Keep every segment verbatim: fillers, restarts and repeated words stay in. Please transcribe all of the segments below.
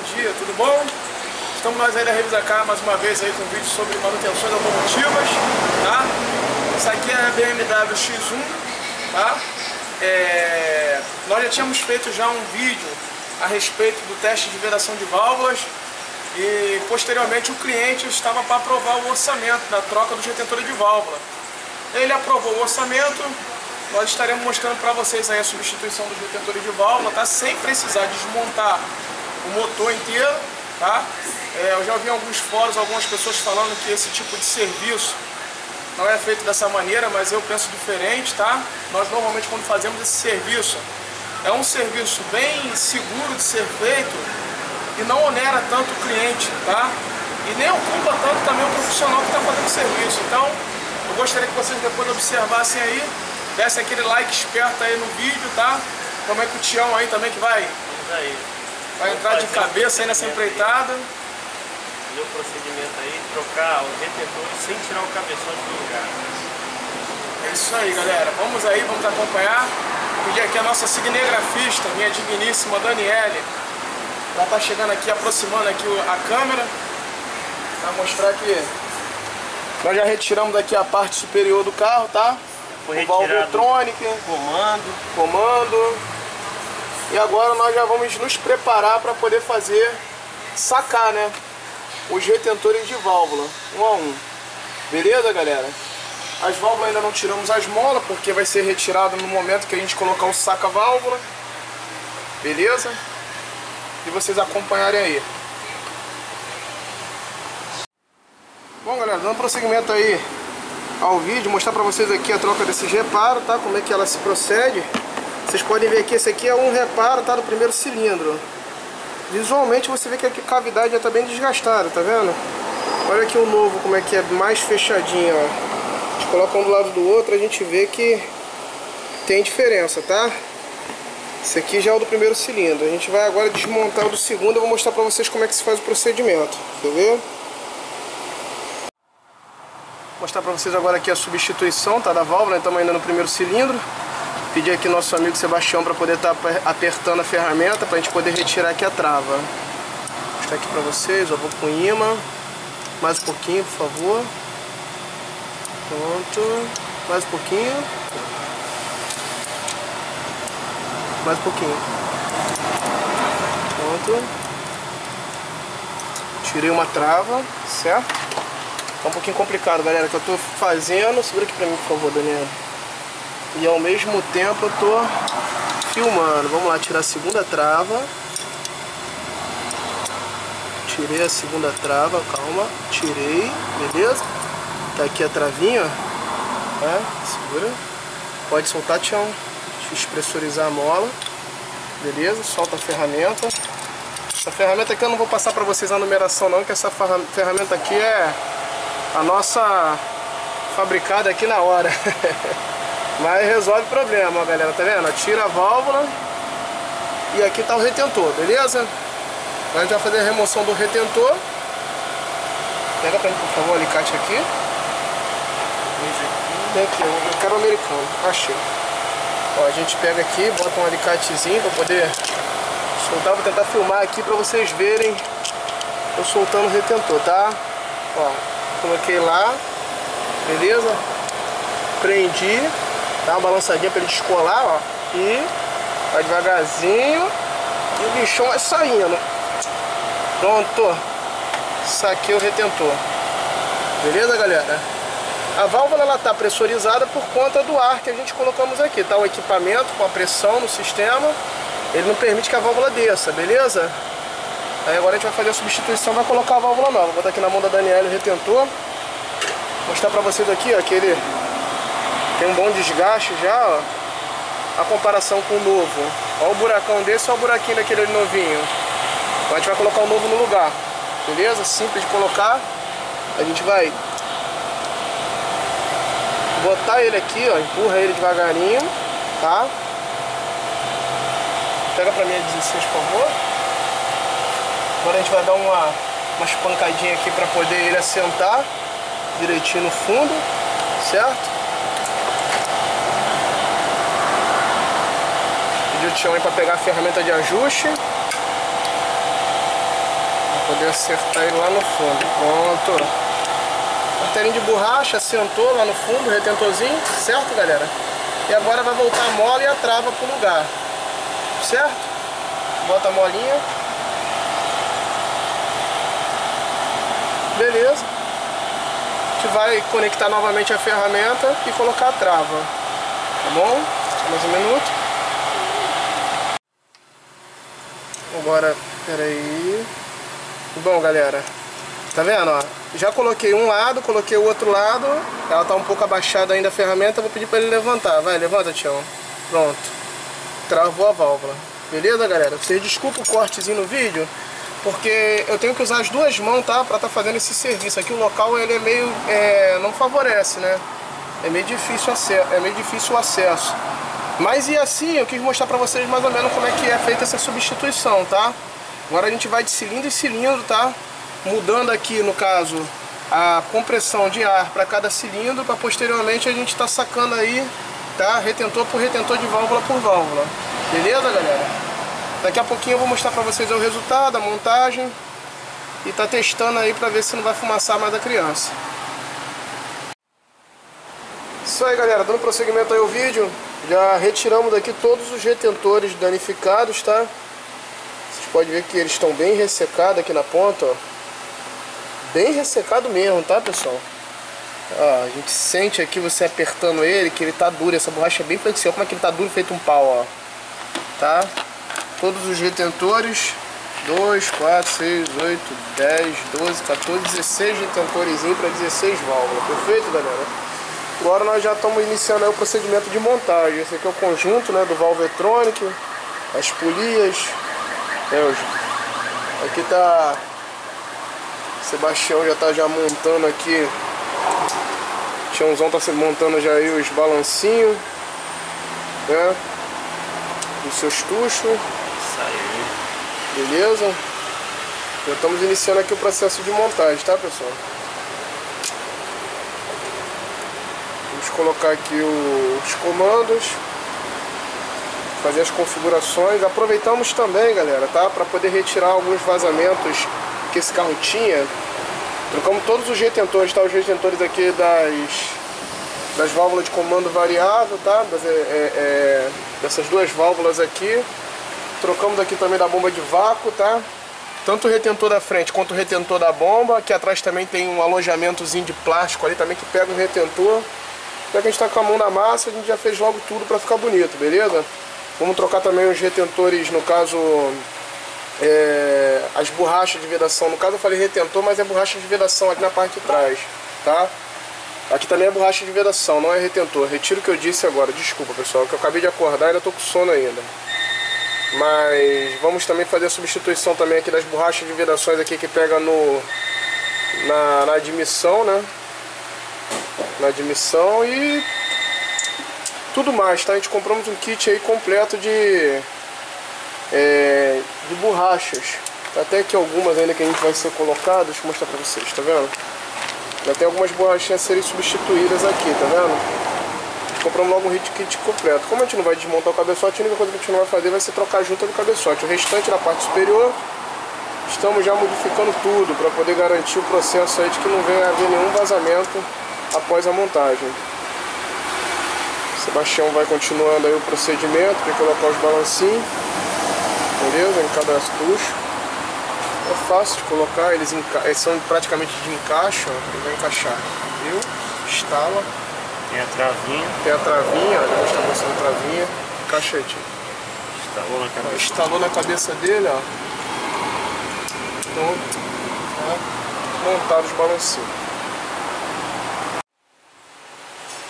bom dia, tudo bom? Estamos nós aí da Revisacar mais uma vez aí com um vídeo sobre manutenções automotivas, tá? Isso aqui é a B M W X um, tá? É... Nós já tínhamos feito já um vídeo a respeito do teste de vedação de válvulas e posteriormente o cliente estava para aprovar o orçamento da troca dos retentores de válvula. Ele aprovou o orçamento, nós estaremos mostrando para vocês aí a substituição dos retentores de válvula, tá? Sem precisar desmontar o motor inteiro, tá? É, eu já vi em alguns fóruns algumas pessoas falando que esse tipo de serviço não é feito dessa maneira, mas eu penso diferente, tá? Nós normalmente quando fazemos esse serviço, é um serviço bem seguro de ser feito e não onera tanto o cliente, tá? E nem ocupa tanto também o profissional que está fazendo o serviço. Então, eu gostaria que vocês depois observassem aí, dessem aquele like esperto aí no vídeo, tá? Como é que o Tião aí também que vai, vai entrar de cabeça aí nessa empreitada. O procedimento aí, trocar o retentor sem tirar o cabeçote do lugar. É isso aí, galera. Vamos aí, vamos acompanhar. Pedir aqui a nossa cinegrafista, minha digníssima Daniele. Ela tá chegando aqui, aproximando aqui a câmera. Pra mostrar aqui. Nós já retiramos daqui a parte superior do carro, tá? Foi o Valvetrônico, comando. Comando. E agora nós já vamos nos preparar para poder fazer sacar, né? Os retentores de válvula, um a um. Beleza, galera? As válvulas ainda não tiramos as molas, porque vai ser retirado no momento que a gente colocar o saca-válvula. Beleza? E vocês acompanharem aí. Bom, galera, dando prosseguimento aí ao vídeo, mostrar pra vocês aqui a troca desses reparos, tá? Como é que ela se procede. Vocês podem ver que esse aqui é um reparo, tá? Do primeiro cilindro. Visualmente você vê que a cavidade já está bem desgastada, tá vendo? Olha aqui o novo, como é que é, mais fechadinho, ó. A gente coloca um do lado do outro, a gente vê que tem diferença, tá? Esse aqui já é o do primeiro cilindro. A gente vai agora desmontar o do segundo, eu vou mostrar pra vocês como é que se faz o procedimento, entendeu? Vou mostrar pra vocês agora aqui a substituição, tá? Da válvula, estamos ainda no primeiro cilindro. Pedir aqui nosso amigo Sebastião para poder estar tá apertando a ferramenta para a gente poder retirar aqui a trava. Vou mostrar aqui para vocês, ó, vou com imã. Mais um pouquinho, por favor. Pronto. Mais um pouquinho. Mais um pouquinho. Pronto. Tirei uma trava, certo? Tá um pouquinho complicado, galera, que eu tô fazendo. Segura aqui para mim, por favor, Daniel. E ao mesmo tempo eu tô filmando. Vamos lá, tirar a segunda trava. Tirei a segunda trava, calma. Tirei, beleza? Tá aqui a travinha, ó. É, segura. Pode soltar, Tião. Deixa eu despressurizar a mola. Beleza? Solta a ferramenta. Essa ferramenta aqui eu não vou passar pra vocês a numeração não, que essa ferramenta aqui é a nossa fabricada aqui na hora. Mas resolve o problema, ó, galera, tá vendo? Tira a válvula e aqui tá o retentor, beleza? Agora a gente vai fazer a remoção do retentor. Pega pra mim, por favor, o alicate aqui. Tem aqui, eu quero o americano, achei. Ó, a gente pega aqui, bota um alicatezinho pra poder soltar. Vou tentar filmar aqui pra vocês verem eu soltando o retentor, tá? Ó, coloquei lá, beleza? Prendi. Dá uma balançadinha pra ele descolar, ó. E vai devagarzinho. E o bichão vai saindo. Pronto. Saquei o retentor. Beleza, galera? A válvula, ela tá pressurizada por conta do ar que a gente colocamos aqui, tá? O equipamento com a pressão no sistema, ele não permite que a válvula desça, beleza? Aí agora a gente vai fazer a substituição, vai colocar a válvula nova. Vou botar aqui na mão da Daniela o retentor. Mostrar pra vocês aqui, ó, aquele... Tem um bom desgaste já, ó. A comparação com o novo. Olha o buracão desse, olha o buraquinho daquele novinho. Agora a gente vai colocar o novo no lugar. Beleza? Simples de colocar. A gente vai botar ele aqui, ó. Empurra ele devagarinho, tá? Pega pra mim a dezesseis, por favor. Agora a gente vai dar uma, uma espancadinha aqui pra poder ele assentar direitinho no fundo, certo? O Tião aí para pegar a ferramenta de ajuste. poder acertar ele lá no fundo. Pronto. Martelinho de borracha, assentou lá no fundo, retentorzinho, certo, galera? E agora vai voltar a mola e a trava pro lugar, certo? Bota a molinha. Beleza. A gente vai conectar novamente a ferramenta e colocar a trava, tá bom? Só mais um minuto. Agora, peraí. Bom, galera, tá vendo, ó? Já coloquei um lado, coloquei o outro lado. Ela tá um pouco abaixada ainda a ferramenta. Vou pedir pra ele levantar. Vai, levanta, Tião. Pronto. Travou a válvula. Beleza, galera? Vocês desculpem o cortezinho no vídeo, porque eu tenho que usar as duas mãos, tá? Pra tá fazendo esse serviço. Aqui o local, ele é meio... É, não favorece, né? É meio difícil acesso, é meio difícil o acesso. Mas e assim, eu quis mostrar pra vocês mais ou menos como é que é feita essa substituição, tá? Agora a gente vai de cilindro em cilindro, tá? Mudando aqui, no caso, a compressão de ar para cada cilindro, para posteriormente a gente tá sacando aí, tá? Retentor por retentor, de válvula por válvula. Beleza, galera? Daqui a pouquinho eu vou mostrar para vocês o resultado, a montagem. E tá testando aí para ver se não vai fumaçar mais a criança. Isso aí, galera, dando prosseguimento aí ao vídeo, já retiramos daqui todos os retentores danificados, tá? Vocês podem ver que eles estão bem ressecados aqui na ponta, ó. Bem ressecado mesmo, tá, pessoal? Ó, a gente sente aqui, você apertando ele, que ele tá duro, essa borracha é bem flexível, como é que ele tá duro, feito um pau, ó. Tá? Todos os retentores, dois, quatro, seis, oito, dez, doze, quatorze, dezesseis retentores para dezesseis válvulas, perfeito, galera? Agora nós já estamos iniciando aí o procedimento de montagem. Esse aqui é o conjunto, né, do Valvetrônico, as polias. É, aqui tá... Sebastião já tá já montando aqui. O Tiãozão tá montando já aí os balancinhos, né? Os seus tuchos. Beleza? Já estamos iniciando aqui o processo de montagem, tá, pessoal? Vamos colocar aqui o, os comandos, fazer as configurações. Aproveitamos também, galera, tá? Para poder retirar alguns vazamentos que esse carro tinha. Trocamos todos os retentores, tá? Os retentores aqui das, das válvulas de comando variável, tá? Das, é, é, dessas duas válvulas aqui. Trocamos aqui também da bomba de vácuo, tá? Tanto o retentor da frente quanto o retentor da bomba. Aqui atrás também tem um alojamentozinho de plástico ali também que pega o retentor. Já que a gente tá com a mão na massa, a gente já fez logo tudo para ficar bonito, beleza? Vamos trocar também os retentores, no caso, é, as borrachas de vedação. No caso eu falei retentor, mas é borracha de vedação aqui na parte de trás, tá? Aqui também é borracha de vedação, não é retentor. Retiro o que eu disse agora, desculpa, pessoal, que eu acabei de acordar e ainda tô com sono ainda. Mas vamos também fazer a substituição também aqui das borrachas de vedações aqui que pega no, na, na admissão, né? Na admissão e tudo mais, tá? A gente compramos um kit aí completo de, é, de borrachas. Tá até aqui algumas ainda que a gente vai ser colocado. Deixa eu mostrar pra vocês, tá vendo? Já tem algumas borrachinhas a serem substituídas aqui, tá vendo? Compramos logo um kit completo. Como a gente não vai desmontar o cabeçote, a única coisa que a gente não vai fazer vai ser trocar a junta do cabeçote. O restante da parte superior, estamos já modificando tudo para poder garantir o processo aí de que não venha haver nenhum vazamento após a montagem. Sebastião vai continuando aí o procedimento de colocar os balancinhos, beleza? Em cada tucho. É fácil de colocar, eles, eles são praticamente de encaixe, ó. Ele vai encaixar, viu? Estala. Tem a travinha. Tem a travinha, ó. Já está mostrando a travinha. Encaixa aí, tio. Estalou na cabeça. Estalou na cabeça dele, ó. Então, tá? Montar os balancinhos.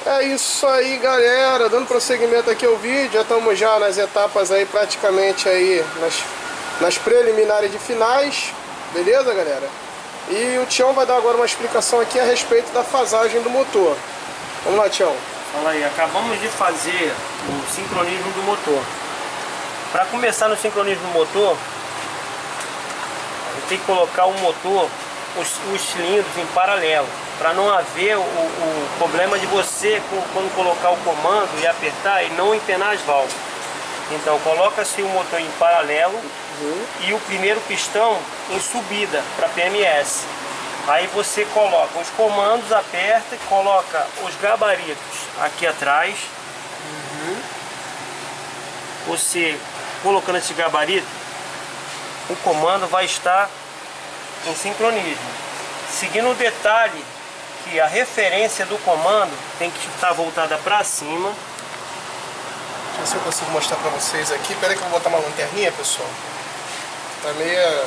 É isso aí, galera, dando prosseguimento aqui ao vídeo, já estamos já nas etapas aí, praticamente aí, nas, nas preliminares de finais, beleza, galera? E o Tião vai dar agora uma explicação aqui a respeito da fasagem do motor. Vamos lá, Tião. Fala aí, acabamos de fazer o sincronismo do motor. Para começar no sincronismo do motor, a gente tem que colocar o motor, os, os cilindros em paralelo, para não haver o, o problema de você, quando colocar o comando e apertar, e não empenar as válvulas. Então, coloca-se o motor em paralelo, uhum. e o primeiro pistão em subida para P M S. Aí você coloca os comandos, aperta e coloca os gabaritos aqui atrás. Uhum. Você colocando esse gabarito, o comando vai estar em sincronismo, seguindo o detalhe que a referência do comando tem que estar voltada para cima. Deixa eu ver se eu consigo mostrar para vocês aqui. Pera aí que eu vou botar uma lanterninha, pessoal. Tá meio,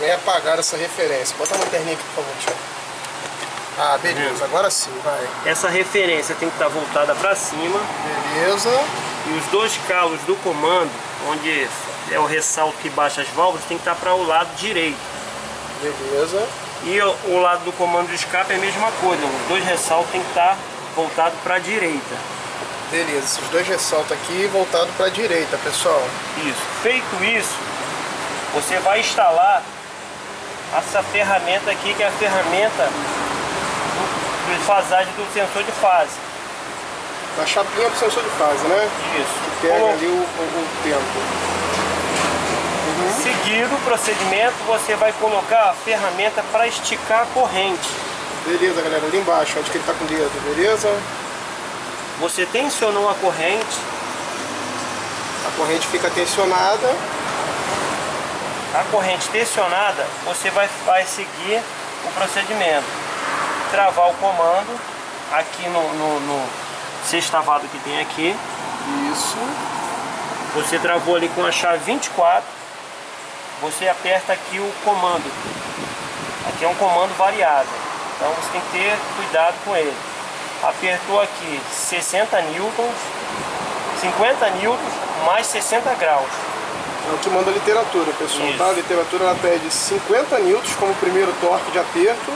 meio apagada essa referência. Bota a lanterninha aqui, por favor, tio. Ah, beleza. Hum. Agora sim, vai. Essa referência tem que estar voltada para cima. Beleza. E os dois calos do comando, onde é o ressalto que baixa as válvulas, tem que estar para o lado direito. Beleza. E o lado do comando de escape é a mesma coisa, os dois ressaltos tem que estar voltado para a direita. Beleza, esses dois ressaltos aqui voltado para a direita, pessoal. Isso. Feito isso, você vai instalar essa ferramenta aqui, que é a ferramenta do, de fasagem do sensor de fase. Da chapinha para o sensor de fase, né? Isso. Que pega Bom, ali o, o tempo. Seguindo o procedimento, você vai colocar a ferramenta para esticar a corrente. Beleza, galera, ali embaixo, onde que ele está com o dedo, beleza? Você tensionou a corrente. A corrente fica tensionada. A corrente tensionada, você vai, vai seguir o procedimento. Travar o comando, aqui no, no, no sextavado que tem aqui. Isso. Você travou ali com a chave vinte e quatro. Você aperta aqui o comando. Aqui é um comando variável, então você tem que ter cuidado com ele. Apertou aqui sessenta newtons, cinquenta newtons mais sessenta graus. É o que manda a literatura, pessoal. Tá? A literatura ela pede cinquenta newtons como primeiro torque de aperto.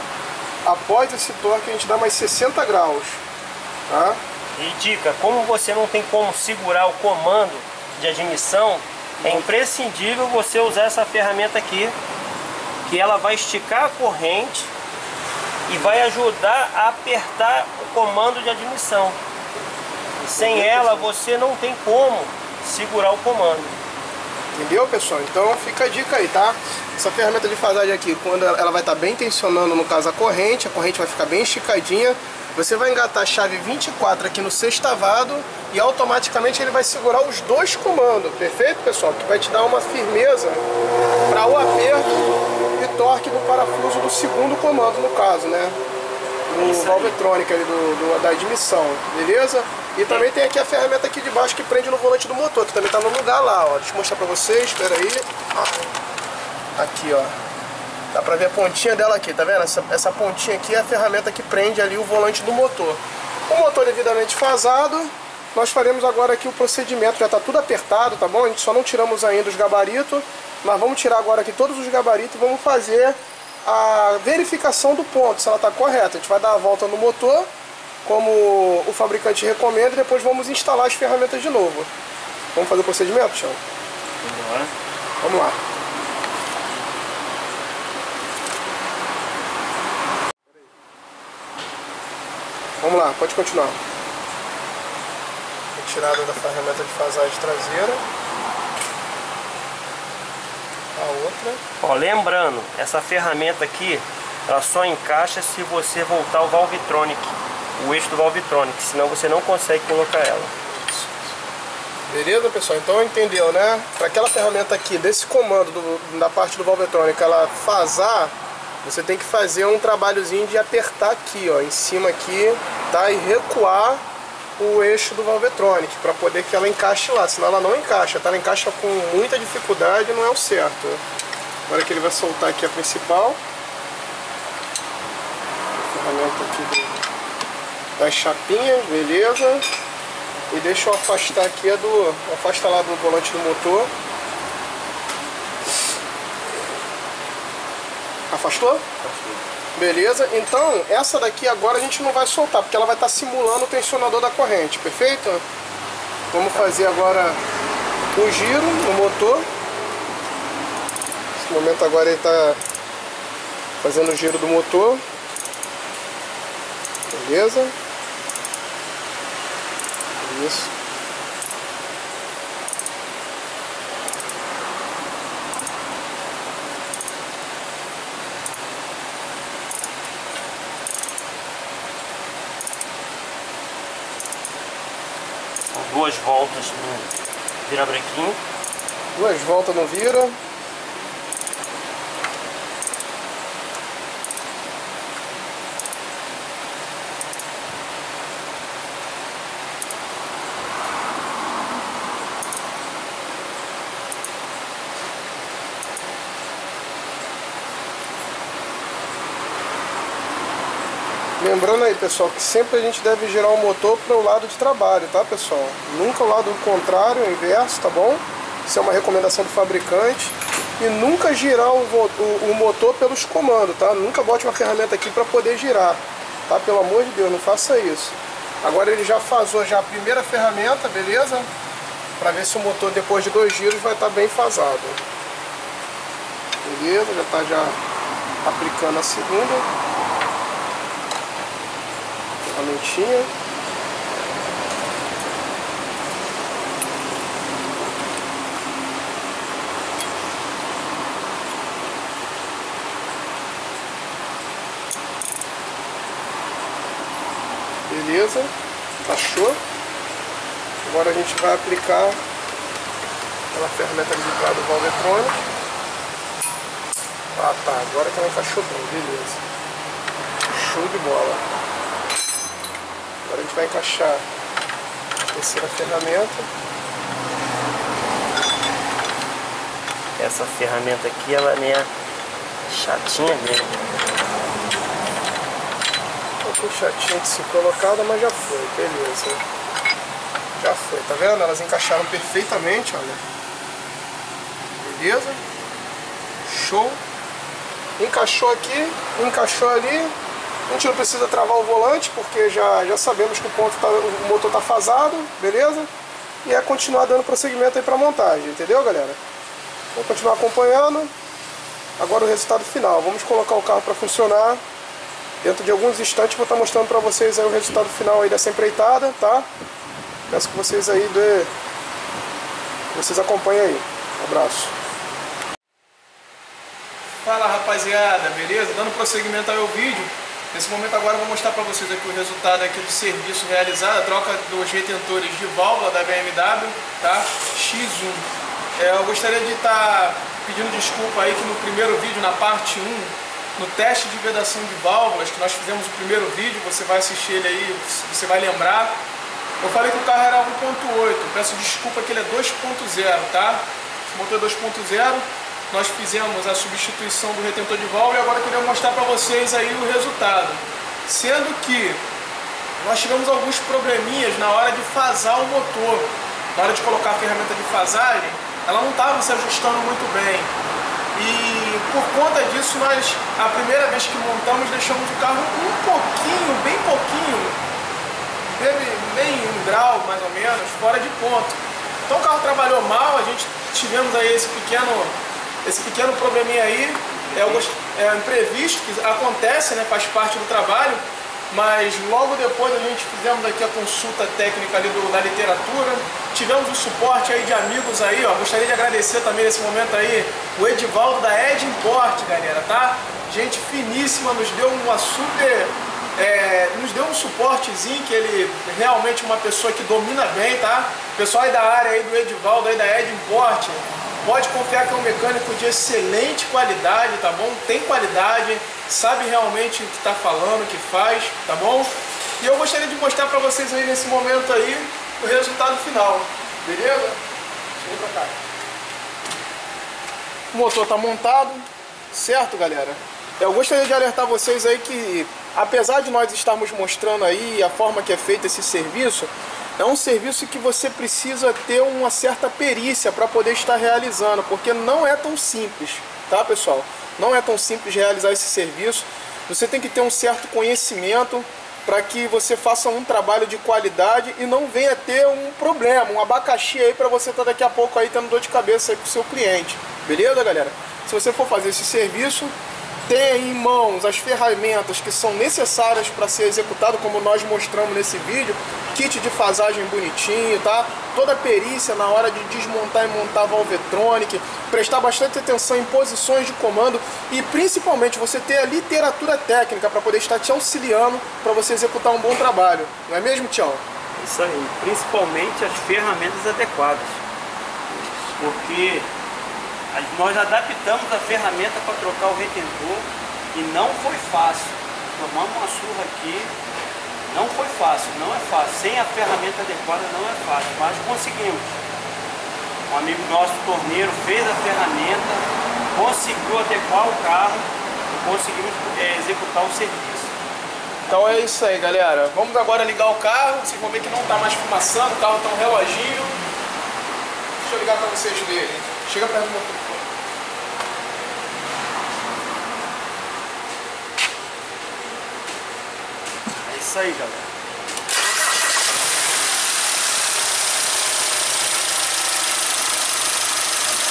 Após esse torque a gente dá mais sessenta graus. Tá? E dica, como você não tem como segurar o comando de admissão, é imprescindível você usar essa ferramenta aqui, que ela vai esticar a corrente e vai ajudar a apertar o comando de admissão. Sem ela você não tem como segurar o comando. Entendeu, pessoal? Então fica a dica aí, tá? Essa ferramenta de fasagem aqui, quando ela vai estar bem tensionando, no caso a corrente, a corrente vai ficar bem esticadinha. Você vai engatar a chave vinte e quatro aqui no sextavado e automaticamente ele vai segurar os dois comandos, perfeito, pessoal? Que vai te dar uma firmeza para o aperto e torque do parafuso do segundo comando, no caso, né? No Valvetrônico ali do, do, da admissão, beleza? E também tem aqui a ferramenta aqui de baixo que prende no volante do motor, que também tá no lugar lá, ó. Deixa eu mostrar para vocês, espera aí. Aqui, ó. Dá pra ver a pontinha dela aqui, tá vendo? Essa, essa pontinha aqui é a ferramenta que prende ali o volante do motor. O motor devidamente fasado, nós faremos agora aqui o procedimento, já tá tudo apertado, tá bom? A gente só não tiramos ainda os gabaritos, mas vamos tirar agora aqui todos os gabaritos e vamos fazer a verificação do ponto, se ela tá correta. A gente vai dar a volta no motor, como o fabricante recomenda, e depois vamos instalar as ferramentas de novo. Vamos fazer o procedimento, Chão? Vamos, vamos lá. Vamos lá, pode continuar. Retirada da ferramenta de fasagem traseira. A outra. Ó, lembrando, essa ferramenta aqui, ela só encaixa se você voltar o Valvetrônico, o eixo do Valvetrônico, senão você não consegue colocar ela. Beleza, pessoal? Então entendeu, né? Para aquela ferramenta aqui, desse comando do, da parte do Valvetrônico, ela fasar, você tem que fazer um trabalhozinho de apertar aqui, ó, em cima aqui, tá? E recuar o eixo do Valvetrônico para poder que ela encaixe lá, senão ela não encaixa, tá? Ela encaixa com muita dificuldade, não é o certo. Agora que ele vai soltar aqui a principal, a ferramenta aqui das chapinhas, beleza? E deixa eu afastar aqui a do, afasta lá do volante do motor. Afastou? Afastou. Beleza, então essa daqui agora a gente não vai soltar, porque ela vai estar simulando o tensionador da corrente, perfeito? Vamos fazer agora o giro no motor. Nesse momento agora ele está fazendo o giro do motor. Beleza? Isso. duas voltas no virabranquinho. Duas voltas no vira. Lembrando aí, pessoal, que sempre a gente deve girar o motor para o lado de trabalho, tá, pessoal? Nunca o lado contrário, o inverso, tá bom? Isso é uma recomendação do fabricante. E nunca girar o, o, o motor pelos comandos, tá? Nunca bote uma ferramenta aqui para poder girar, tá? Pelo amor de Deus, não faça isso. Agora ele já fazou já a primeira ferramenta, beleza? Para ver se o motor depois de dois giros vai estar bem fasado. Beleza, já está já aplicando a segunda. A lentinha. Beleza, achou. Agora a gente vai aplicar aquela ferramenta ligada do Valvetrônico. Ah, tá, agora que ela encaixou bem, beleza. Show de bola. Agora a gente vai encaixar a terceira ferramenta. Essa ferramenta aqui, ela é meio chatinha mesmo. Um pouco chatinha de ser colocada, mas já foi, beleza. Já foi, tá vendo? Elas encaixaram perfeitamente, olha. Beleza? Show! Encaixou aqui, encaixou ali. A gente não precisa travar o volante, porque já, já sabemos que o, ponto tá, o motor está fasado, beleza? E é continuar dando prosseguimento aí para a montagem, entendeu, galera? Vamos continuar acompanhando. Agora o resultado final. Vamos colocar o carro para funcionar. Dentro de alguns instantes vou estar tá mostrando para vocês aí o resultado final aí dessa empreitada, tá? Peço que vocês aí de... vocês acompanhem aí. Um abraço. Fala, rapaziada, beleza? Dando prosseguimento ao meu vídeo. Nesse momento agora eu vou mostrar para vocês aqui o resultado aqui do serviço realizado, a troca dos retentores de válvula da B M W, tá? X um. É, eu gostaria de estar tá pedindo desculpa aí que no primeiro vídeo, na parte um, no teste de vedação de válvulas, que nós fizemos o primeiro vídeo, você vai assistir ele aí, você vai lembrar. Eu falei que o carro era um ponto oito, peço desculpa que ele é dois ponto zero, tá? Esse motor é dois ponto zero. Nós fizemos a substituição do retentor de válvula e agora eu queria mostrar para vocês aí o resultado. Sendo que nós tivemos alguns probleminhas na hora de fasar o motor. Na hora de colocar a ferramenta de fasagem, ela não estava se ajustando muito bem. E por conta disso, nós, a primeira vez que montamos, deixamos o carro um pouquinho, bem pouquinho, nem um grau mais ou menos, fora de ponto. Então o carro trabalhou mal, a gente tivemos aí esse pequeno... Esse pequeno probleminha aí é um imprevisto, que acontece, né, faz parte do trabalho, mas logo depois a gente fizemos aqui a consulta técnica ali do, da literatura, tivemos um suporte aí de amigos aí, ó, gostaria de agradecer também nesse momento aí o Edivaldo da Ed Import, galera, tá? Gente finíssima, nos deu uma super... É, nos deu um suportezinho que ele realmente é uma pessoa que domina bem, tá? Pessoal aí da área aí do Edivaldo, aí da Ed Import, pode confiar que é um mecânico de excelente qualidade, tá bom? Tem qualidade, sabe realmente o que tá falando, o que faz, tá bom? E eu gostaria de mostrar pra vocês aí nesse momento aí o resultado final, beleza? Chega pra cá. O motor tá montado, certo, galera? Eu gostaria de alertar vocês aí que, apesar de nós estarmos mostrando aí a forma que é feito esse serviço, é um serviço que você precisa ter uma certa perícia para poder estar realizando, porque não é tão simples, tá, pessoal? Não é tão simples realizar esse serviço. Você tem que ter um certo conhecimento para que você faça um trabalho de qualidade e não venha ter um problema, um abacaxi aí para você estar tá daqui a pouco aí tendo dor de cabeça aí pro seu cliente, beleza, galera? Se você for fazer esse serviço, tenha em mãos as ferramentas que são necessárias para ser executado, como nós mostramos nesse vídeo. Kit de fasagem bonitinho, tá? Toda a perícia na hora de desmontar e montar a Valvetrônico, prestar bastante atenção em posições de comando e principalmente você ter a literatura técnica para poder estar te auxiliando para você executar um bom trabalho. Não é mesmo, Tião? Isso aí, principalmente as ferramentas adequadas, porque nós adaptamos a ferramenta para trocar o retentor e não foi fácil. Tomamos uma surra aqui, não foi fácil, não é fácil. Sem a ferramenta adequada não é fácil, mas conseguimos. Um amigo nosso, torneiro, fez a ferramenta, conseguiu adequar o carro e conseguimos é, executar o serviço. Então é isso aí, galera. Vamos agora ligar o carro. Vocês vão ver que não está mais fumaçando, o carro está um reloginho. Deixa eu ligar para vocês verem. Chega para mim. É isso aí, galera.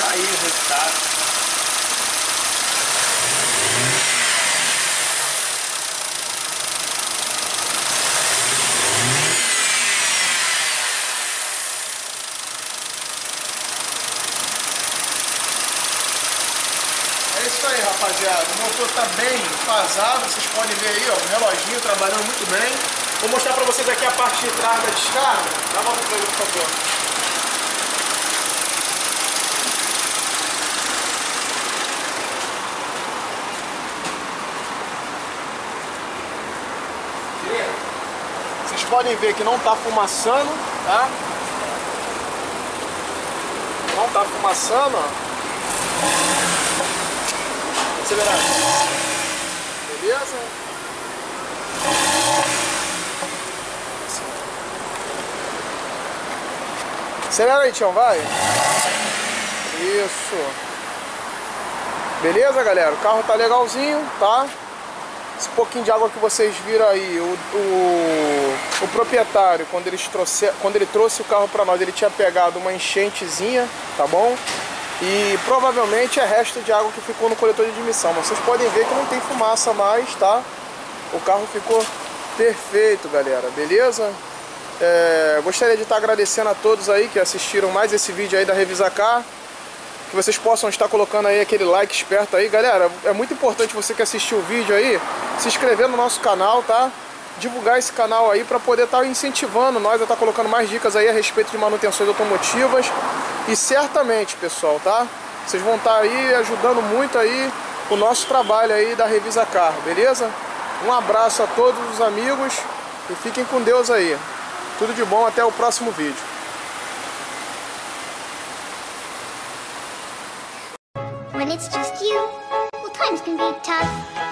Tá aí o resultado. Rapaziada, o motor está bem vazado, vocês podem ver aí, ó, o reloginho trabalhando muito bem. Vou mostrar para vocês aqui a parte de trás da descarga. Dá uma volta para ele, por favor. Vocês podem ver que não está fumaçando, tá? Não está fumaçando, ó. Beleza? Acelera aí, Tião, vai. Isso. Beleza, galera? O carro tá legalzinho, tá? Esse pouquinho de água que vocês viram aí, o, o, o proprietário, quando ele, trouxe, quando ele trouxe o carro pra nós, ele tinha pegado uma enchentezinha, tá bom? E provavelmente é resto de água que ficou no coletor de admissão. Mas vocês podem ver que não tem fumaça mais, tá? O carro ficou perfeito, galera. Beleza? É, gostaria de estar agradecendo a todos aí que assistiram mais esse vídeo aí da Revisacar. Que vocês possam estar colocando aí aquele like esperto aí. Galera, é muito importante você que assistiu o vídeo aí, se inscrever no nosso canal, tá? Divulgar esse canal aí para poder estar incentivando nós a estar colocando mais dicas aí a respeito de manutenções automotivas. E certamente, pessoal, tá? Vocês vão estar aí ajudando muito aí o nosso trabalho aí da Revisacar, beleza? Um abraço a todos os amigos e fiquem com Deus aí. Tudo de bom, até o próximo vídeo. When it's just you, well, times can be tough.